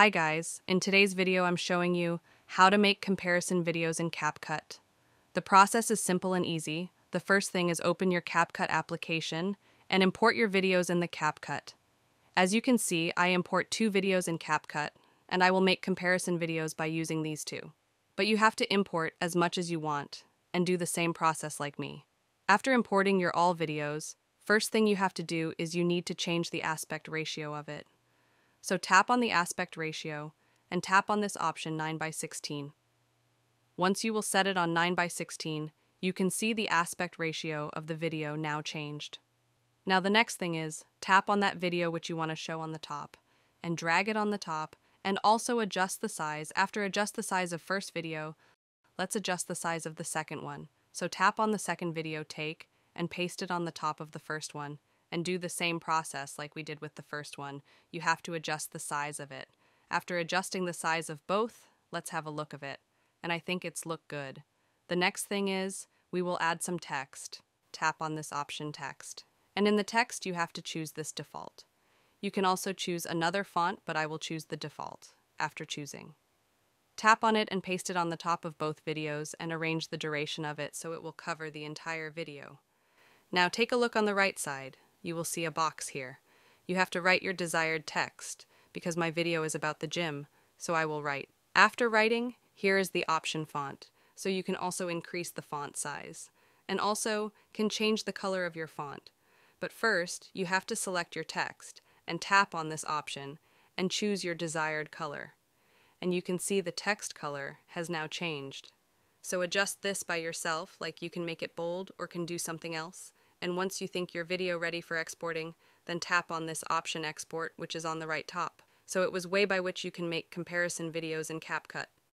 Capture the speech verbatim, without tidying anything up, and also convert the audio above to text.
Hi guys, in today's video I'm showing you how to make comparison videos in CapCut. The process is simple and easy. The first thing is open your CapCut application and import your videos in the CapCut. As you can see, I import two videos in CapCut, and I will make comparison videos by using these two. But you have to import as much as you want, and do the same process like me. After importing your all videos, first thing you have to do is you need to change the aspect ratio of it. So tap on the aspect ratio and tap on this option nine by sixteen. Once you will set it on nine by sixteen, you can see the aspect ratio of the video now changed. Now the next thing is, tap on that video which you want to show on the top and drag it on the top and also adjust the size. After adjust the size of first video, let's adjust the size of the second one. So tap on the second video take and paste it on the top of the first one. And do the same process like we did with the first one. You have to adjust the size of it. After adjusting the size of both, let's have a look of it. And I think it's looked good. The next thing is, we will add some text. Tap on this option text. And in the text, you have to choose this default. You can also choose another font, but I will choose the default after choosing. Tap on it and paste it on the top of both videos and arrange the duration of it so it will cover the entire video. Now take a look on the right side. You will see a box here. You have to write your desired text, because my video is about the gym, so I will write. After writing, here is the option font, so you can also increase the font size, and also can change the color of your font. But first, you have to select your text, and tap on this option, and choose your desired color. And you can see the text color has now changed. So adjust this by yourself, like you can make it bold or can do something else. And once you think your video ready for exporting, then tap on this option export, which is on the right top. So it was way by which you can make comparison videos in CapCut.